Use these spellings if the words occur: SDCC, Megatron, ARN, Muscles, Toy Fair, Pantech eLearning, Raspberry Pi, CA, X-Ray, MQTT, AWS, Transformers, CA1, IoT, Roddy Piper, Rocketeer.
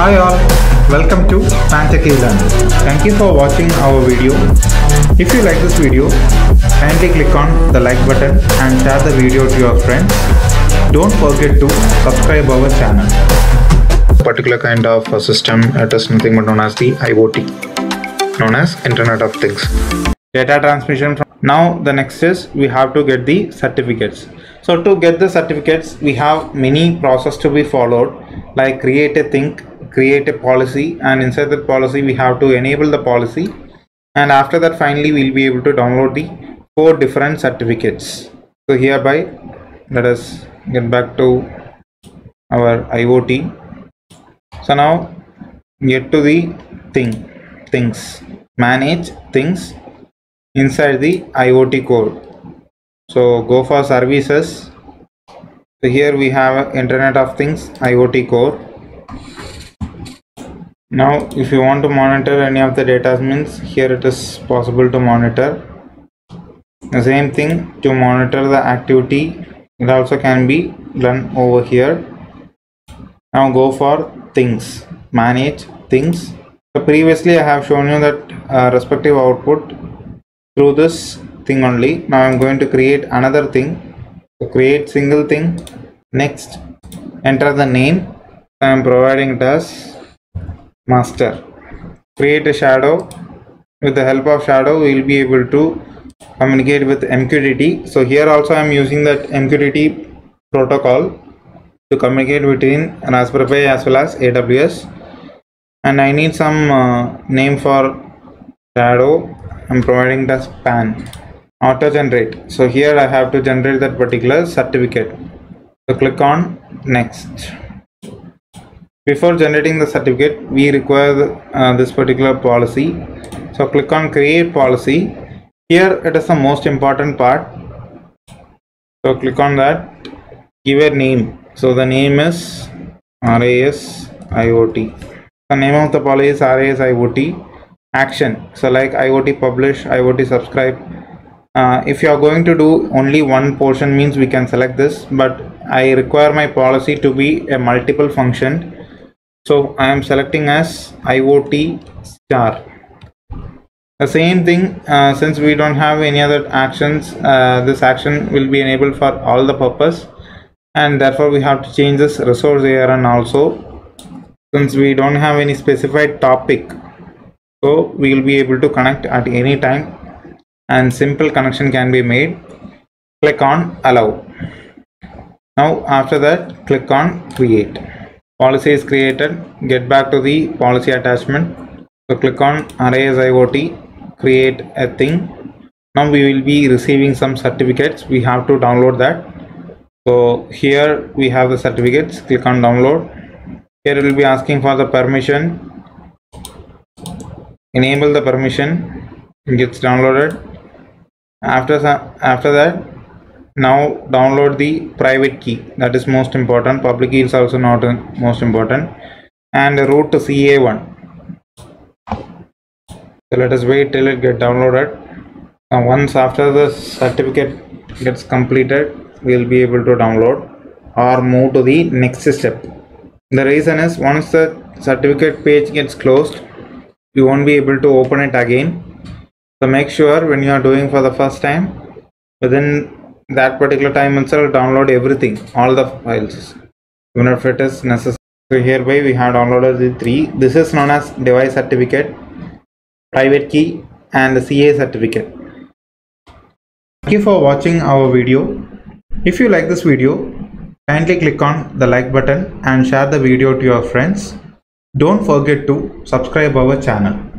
Hi all, welcome to Pantech eLearning. Thank you for watching our video. If you like this video, kindly click on the like button and share the video to your friends. Don't forget to subscribe our channel. Particular kind of a system, it is nothing but known as the IoT, known as Internet of Things. Data transmission from now the next is we have to get the certificates. So to get the certificates, we have many process to be followed, like create a thing, create a policy, and inside that policy we have to enable the policy, and after that finally we'll be able to download the 4 different certificates. So hereby let us get back to our IoT. So now get to the things, manage things inside the IoT code. So go for services. So here we have Internet of Things IoT core. Now if you want to monitor any of the data, means here it is possible to monitor. The same thing to monitor the activity, it also can be done over here. Now go for things, manage things. So previously I have shown you that respective output through this thing only. Now I'm going to create another thing. So create single thing, next enter the name. I'm providing it as master. Create a shadow. With the help of shadow we will be able to communicate with MQTT. So here also I'm using that MQTT protocol to communicate between Raspberry Pi as well as AWS, and I need some name for shadow. I'm providing it as pan. Auto generate. So here I have to generate that particular certificate. So click on next. Before generating the certificate, we require this particular policy. So click on create policy. Here it is the most important part. So click on that. Give a name. So the name is RAS IoT. The name of the policy is RAS IoT. Action. So like IoT publish, IoT subscribe. If you are going to do only one portion, means we can select this, but I require my policy to be a multiple function, so I am selecting as IoT star. The same thing, since we don't have any other actions, this action will be enabled for all the purpose, and therefore we have to change this resource ARN also, since we don't have any specified topic, so we will be able to connect at any time, and simple connection can be made. Click on allow. Now after that click on create. Policy is created. Get back to the policy attachment. So click on RAS IoT, create a thing. Now we will be receiving some certificates. We have to download that. So here we have the certificates. Click on download. Here it will be asking for the permission. Enable the permission. It gets downloaded. After that, now download the private key, that is most important. Public key is also not most important, and route to CA1. So let us wait till it get downloaded. Now once after the certificate gets completed, we will be able to download or move to the next step. The reason is, once the certificate page gets closed, you won't be able to open it again. So make sure when you are doing for the first time, within that particular time itself download everything, all the files, even if it is necessary. So hereby we have downloaded the 3. This is known as device certificate, private key, and the CA certificate. Thank you for watching our video. If you like this video, kindly click on the like button and share the video to your friends. Don't forget to subscribe our channel.